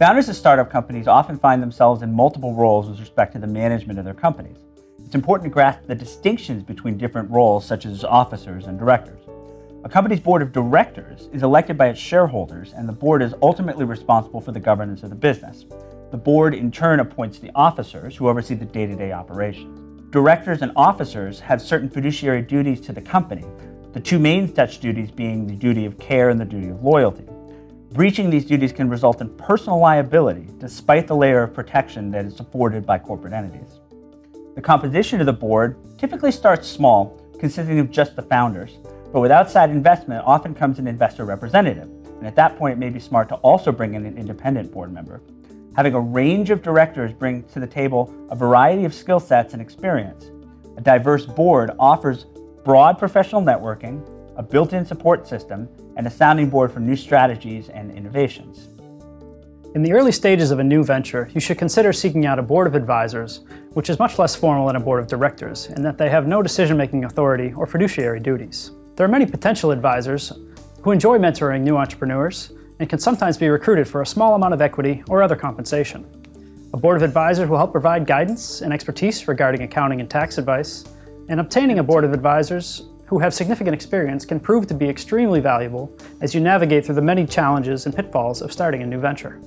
Founders of startup companies often find themselves in multiple roles with respect to the management of their companies. It's important to grasp the distinctions between different roles, such as officers and directors. A company's board of directors is elected by its shareholders, and the board is ultimately responsible for the governance of the business. The board, in turn, appoints the officers who oversee the day-to-day operations. Directors and officers have certain fiduciary duties to the company, the two main such duties being the duty of care and the duty of loyalty. Breaching these duties can result in personal liability, despite the layer of protection that is afforded by corporate entities. The composition of the board typically starts small, consisting of just the founders, but with outside investment often comes an investor representative, and at that point it may be smart to also bring in an independent board member. Having a range of directors brings to the table a variety of skill sets and experience. A diverse board offers broad professional networking, a built-in support system, and a sounding board for new strategies and innovations. In the early stages of a new venture, you should consider seeking out a board of advisors, which is much less formal than a board of directors, in that they have no decision-making authority or fiduciary duties. There are many potential advisors who enjoy mentoring new entrepreneurs and can sometimes be recruited for a small amount of equity or other compensation. A board of advisors will help provide guidance and expertise regarding accounting and tax advice, and obtaining a board of advisors who have significant experience can prove to be extremely valuable as you navigate through the many challenges and pitfalls of starting a new venture.